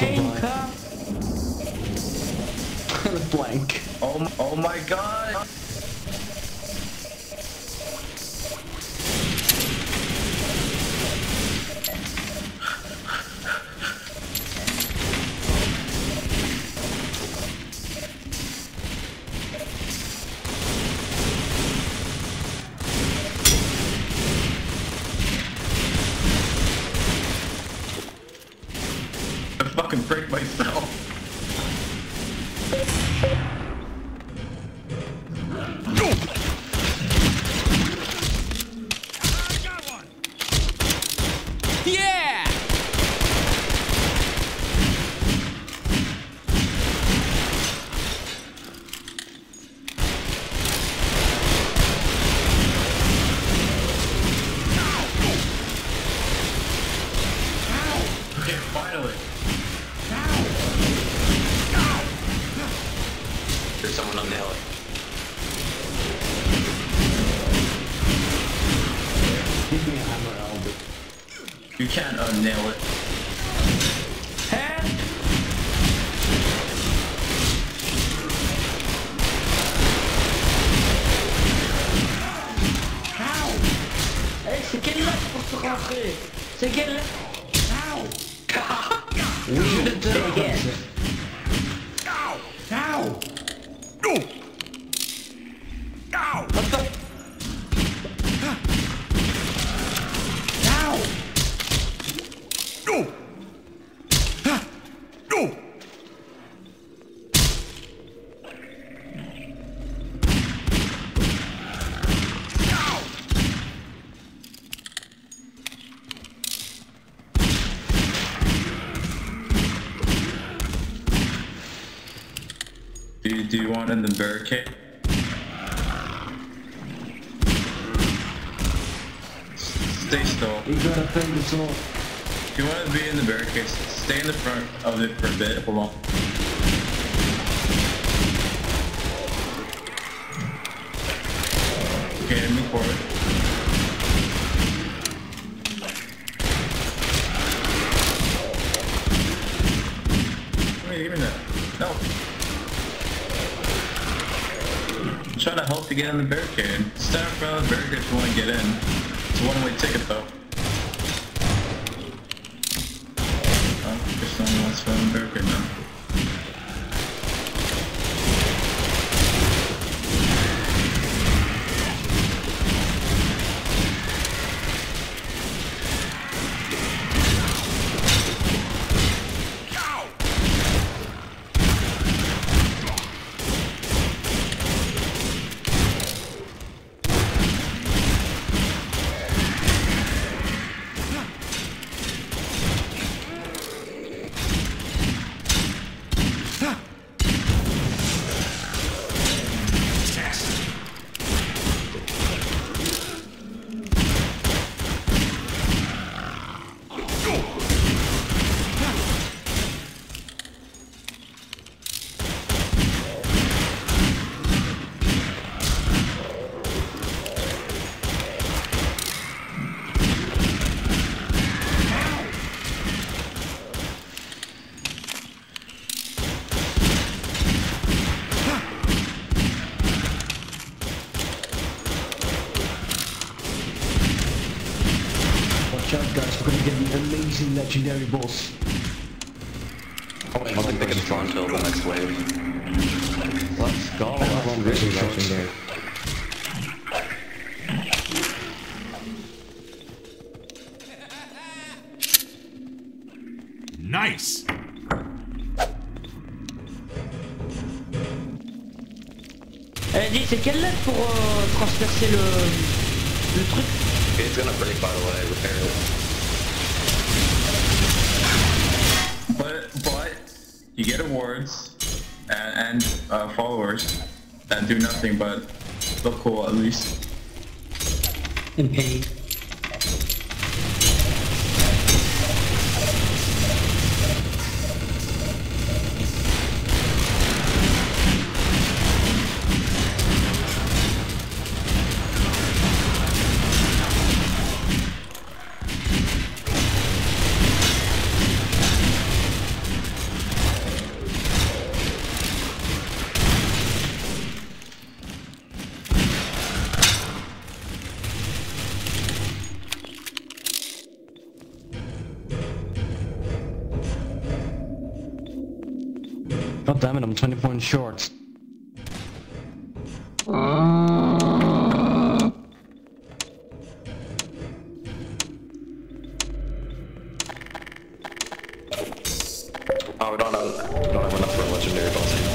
Blank. Blank. Oh my god. Fucking break myself. I got one. Yeah. Okay, finally. There's someone on the hill. Give me a hammer, Albert. You can't unnail it. How? Hey, ze kennen dat fotografie. Ze kennen. How? We should do it again. How? How? No! Ow! What the? Ow! No! Ha! No! Ow! Do you want in the barricade? Stay still. You gotta play the soul. If you want to be in the barricade, stay in the front of it for a bit. Hold on. Okay, move forward. Wait, give me that. No. Try to help you get in the barricade. Stand in front of the barricade if you want to get in. It's a one-way ticket though. Oh, there's no one else in the barricade now. Guys, we're gonna get an amazing legendary boss. Oh, I think they can try until the next wave. Let's go. That's really legendary. Nice. Dis, c'est quelle lettre pour transpercer le truc? It's gonna break, by the way, repair it. But you get awards and followers that do nothing but look cool at least. And paid. God damn it, I'm 20 points short. Oh, we don't have enough for a legendary boss yet.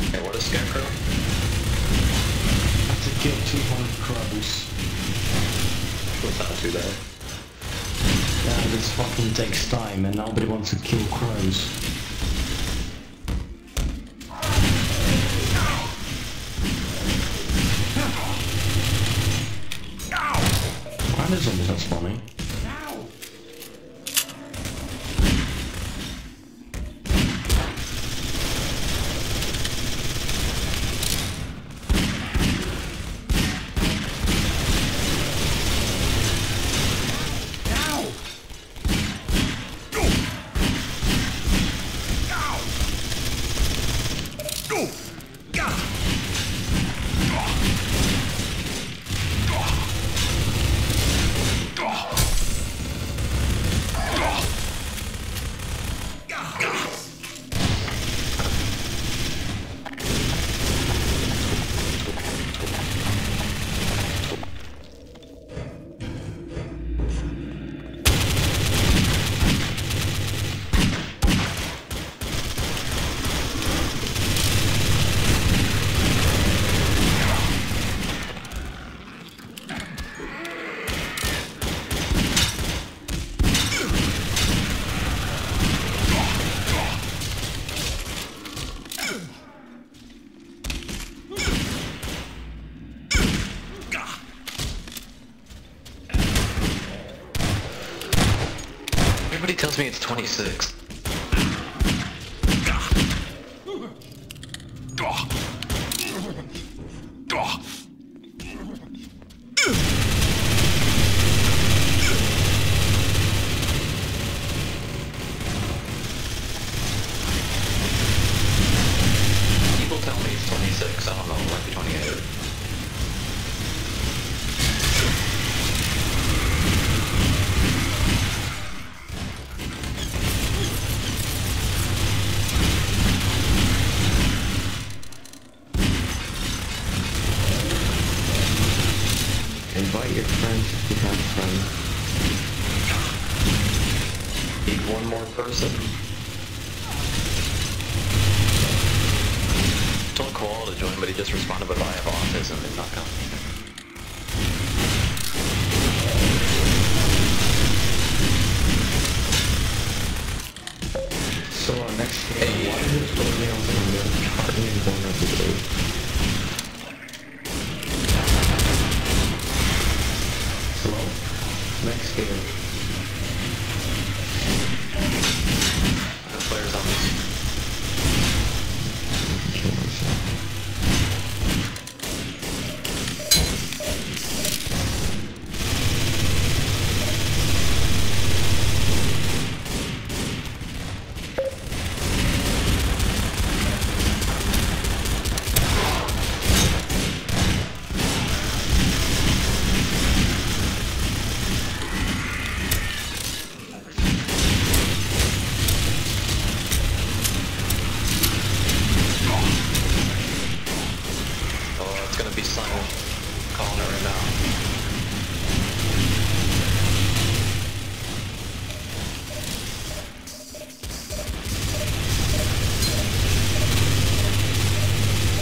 Okay, what is Scarecrow? I have to get 200 crabs. What's that to there? Yeah, this fucking takes time and nobody wants to kill crows. Why are there zombies not spawning? Everybody tells me it's 26. People tell me it's 26, I don't know, it might be 28. Invite your friends to become friends. Need one more person. I told Koala to join, but he just responded, but I have autism and not coming. So our next game, hey, why is it totally on the middle? Next game. The players on this. Kill calling it right now. It's gonna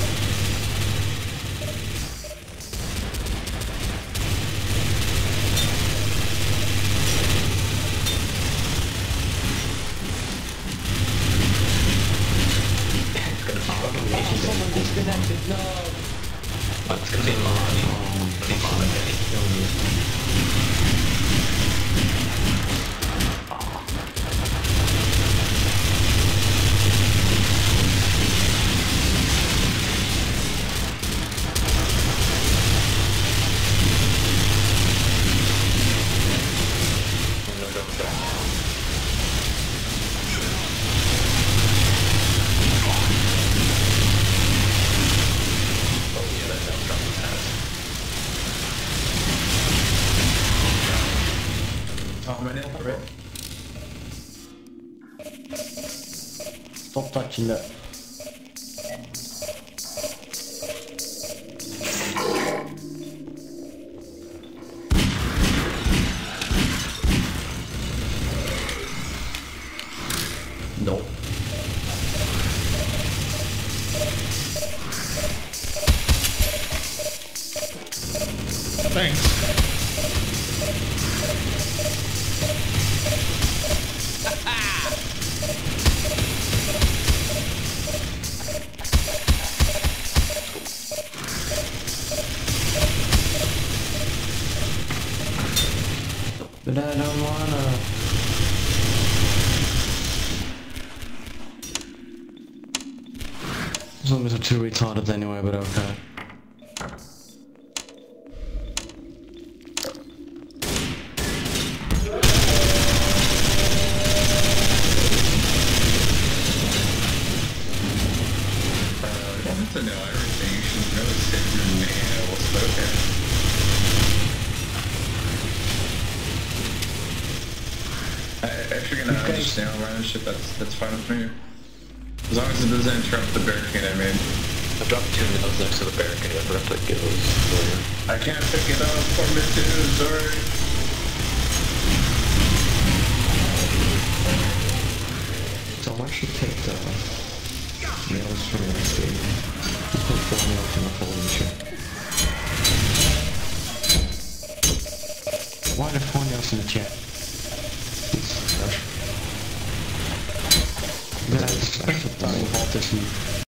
be fucking amazing. Someone disconnected, no! It's gonna be Lonnie. No, catching that. No. Thanks. But I don't wanna. Zombies are too retarded anyway, but okay. If you're gonna understand all my shit, that's fine with me. As long as it doesn't interrupt the barricade I made. I dropped 2 nails next to the barricade, I forgot to get those. I can't pick it up, for me too, sorry. So why should you take the nails from the next game? Just put 4 nails in the hole and shit. Why the 4 nails in the chat? That's a dying vault issue.